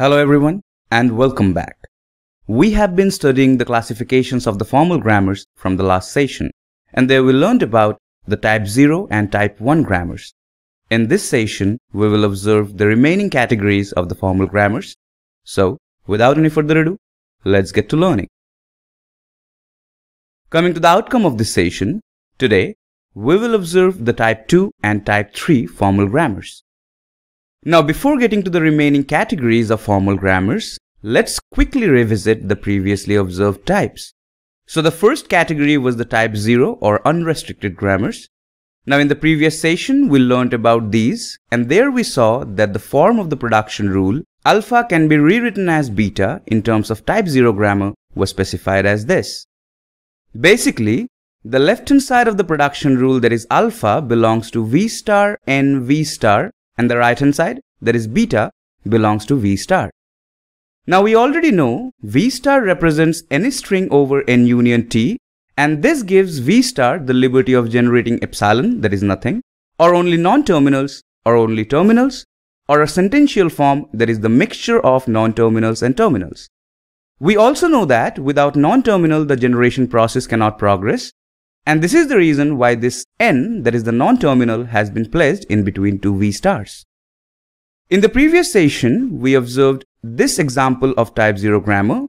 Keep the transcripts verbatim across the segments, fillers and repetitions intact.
Hello everyone and welcome back. We have been studying the classifications of the formal grammars from the last session, and there we learned about the type zero and type one grammars. In this session, we will observe the remaining categories of the formal grammars. So, without any further ado, let's get to learning. Coming to the outcome of this session, today we will observe the type two and type three formal grammars. Now, before getting to the remaining categories of formal grammars, let's quickly revisit the previously observed types. So the first category was the type zero or unrestricted grammars. Now, in the previous session, we learnt about these, and there we saw that the form of the production rule, alpha can be rewritten as beta in terms of type zero grammar, was specified as this. Basically, the left-hand side of the production rule, that is alpha, belongs to v star n v star, and the right-hand side, that is beta, belongs to v star. Now, we already know v star represents any string over n union t, and this gives v star the liberty of generating epsilon, that is nothing, or only non-terminals, or only terminals, or a sentential form, that is the mixture of non-terminals and terminals. We also know that without non-terminal, the generation process cannot progress, and this is the reason why this n, that is the non-terminal, has been placed in between two v stars. In the previous session, we observed this example of type zero grammar.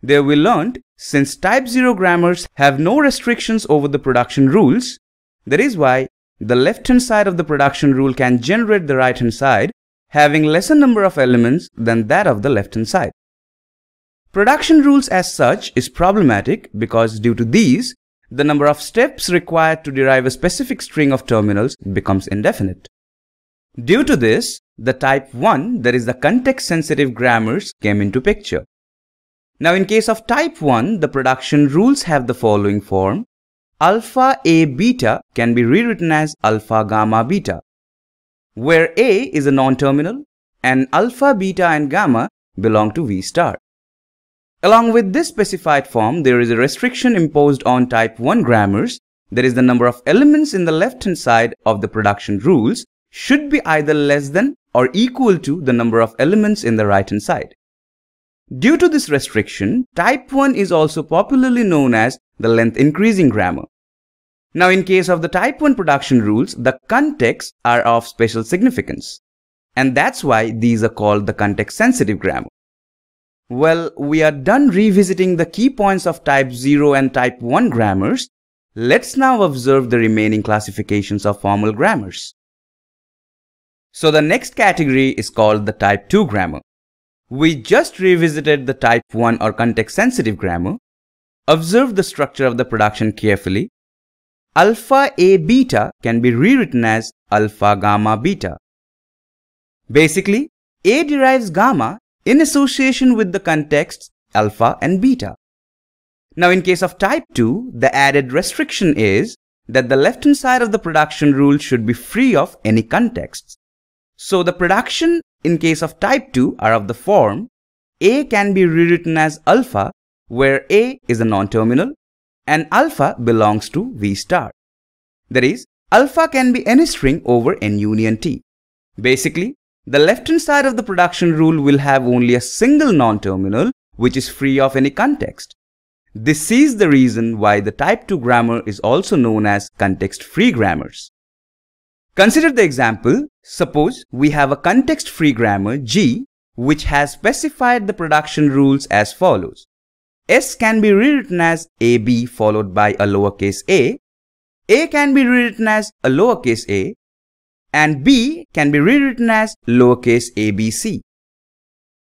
There we learned, since type zero grammars have no restrictions over the production rules, that is why the left-hand side of the production rule can generate the right-hand side, having lesser number of elements than that of the left-hand side. Production rules as such is problematic because due to these, the number of steps required to derive a specific string of terminals becomes indefinite. Due to this, the type one, that is the context-sensitive grammars, came into picture. Now, in case of type one, the production rules have the following form. Alpha A beta can be rewritten as alpha gamma beta, where A is a non-terminal and alpha, beta and gamma belong to V star. Along with this specified form, there is a restriction imposed on type one grammars, that is the number of elements in the left-hand side of the production rules should be either less than or equal to the number of elements in the right-hand side. Due to this restriction, type one is also popularly known as the length-increasing grammar. Now, in case of the type one production rules, the contexts are of special significance, and that's why these are called the context-sensitive grammar. Well, we are done revisiting the key points of type zero and type one grammars. Let's now observe the remaining classifications of formal grammars. So the next category is called the type two grammar. We just revisited the type one or context-sensitive grammar. Observe the structure of the production carefully. Alpha A beta can be rewritten as alpha gamma beta. Basically, A derives gamma in association with the contexts alpha and beta. Now, in case of type two, the added restriction is that the left-hand side of the production rule should be free of any contexts. So the production in case of type two are of the form A can be rewritten as alpha, where A is a non-terminal and alpha belongs to V star. That is, alpha can be any string over n union t. Basically, the left-hand side of the production rule will have only a single non-terminal which is free of any context. This is the reason why the type two grammar is also known as context-free grammars. Consider the example. Suppose we have a context-free grammar G which has specified the production rules as follows. S can be rewritten as A B followed by a lowercase a. A can be rewritten as a lowercase a, and B can be rewritten as lowercase a b c.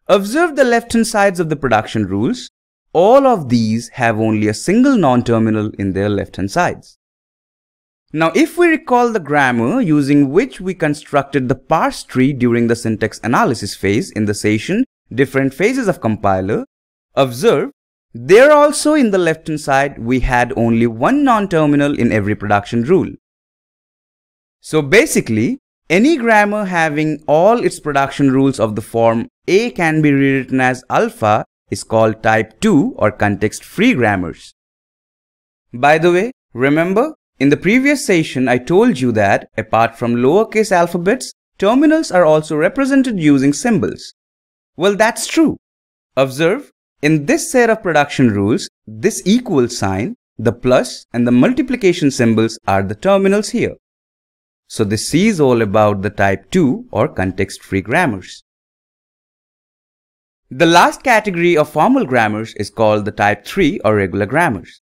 Observe the left-hand sides of the production rules. All of these have only a single non-terminal in their left-hand sides. Now, if we recall the grammar using which we constructed the parse tree during the syntax analysis phase in the session, different phases of compiler, observe, there also in the left-hand side, we had only one non-terminal in every production rule. So basically, any grammar having all its production rules of the form A can be rewritten as alpha is called type two or context-free grammars. By the way, remember, in the previous session, I told you that, apart from lowercase alphabets, terminals are also represented using symbols. Well, that's true. Observe, in this set of production rules, this equal sign, the plus and the multiplication symbols are the terminals here. So this C is all about the type two or context-free grammars. The last category of formal grammars is called the type three or regular grammars.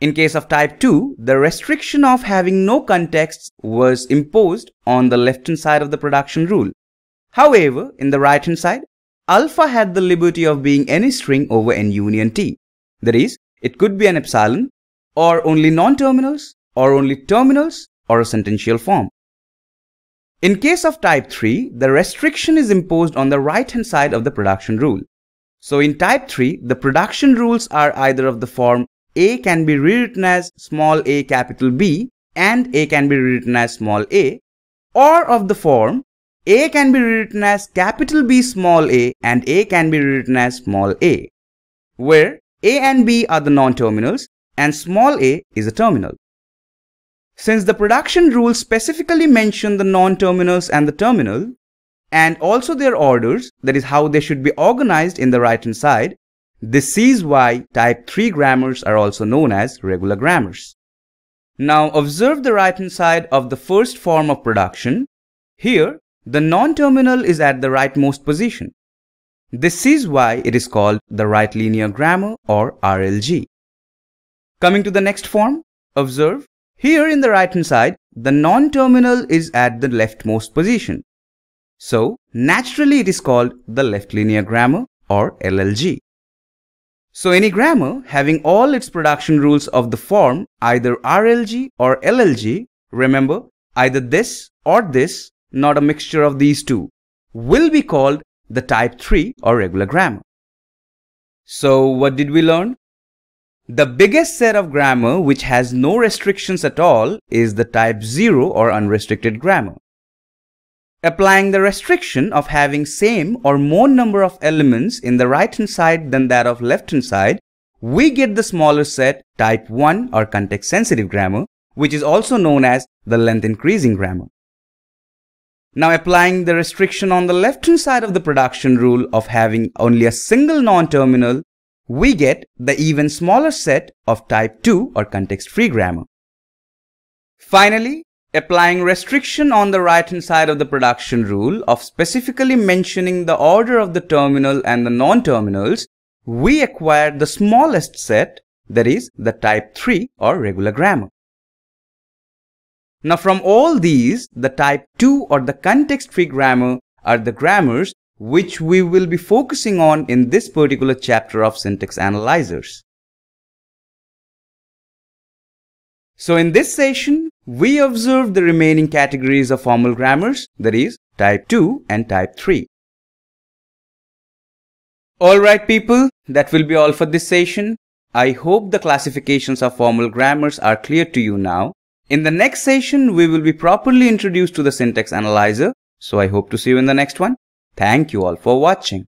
In case of type two, the restriction of having no contexts was imposed on the left-hand side of the production rule. However, in the right-hand side, alpha had the liberty of being any string over n union t. That is, it could be an epsilon, or only non-terminals, or only terminals, or a sentential form. In case of type three, the restriction is imposed on the right-hand side of the production rule. So in type three, the production rules are either of the form A can be rewritten as small a capital B and A can be rewritten as small a, or of the form A can be rewritten as capital B small a and A can be rewritten as small a, where A and B are the non-terminals and small a is a terminal. Since the production rules specifically mention the non-terminals and the terminal, and also their orders, that is how they should be organized in the right-hand side, this is why type three grammars are also known as regular grammars. Now observe the right-hand side of the first form of production. Here, the non-terminal is at the rightmost position. This is why it is called the right linear grammar or R L G. Coming to the next form, observe. Here in the right-hand side, the non-terminal is at the leftmost position. So, naturally it is called the left linear grammar or L L G. So any grammar having all its production rules of the form either R L G or L L G, remember either this or this, not a mixture of these two, will be called the type three or regular grammar. So what did we learn? The biggest set of grammar which has no restrictions at all is the type zero or unrestricted grammar. Applying the restriction of having same or more number of elements in the right-hand side than that of left-hand side, we get the smaller set type one or context-sensitive grammar, which is also known as the length-increasing grammar. Now applying the restriction on the left-hand side of the production rule of having only a single non-terminal, we get the even smaller set of type two or context-free grammar. Finally, applying restriction on the right-hand side of the production rule of specifically mentioning the order of the terminal and the non-terminals, we acquire the smallest set, that is, the type three or regular grammar. Now from all these, the type two or the context-free grammar are the grammars which we will be focusing on in this particular chapter of syntax analyzers. So in this session, we observed the remaining categories of formal grammars, that is, type two and type three. Alright people, that will be all for this session. I hope the classifications of formal grammars are clear to you now. In the next session, we will be properly introduced to the syntax analyzer. So I hope to see you in the next one. Thank you all for watching.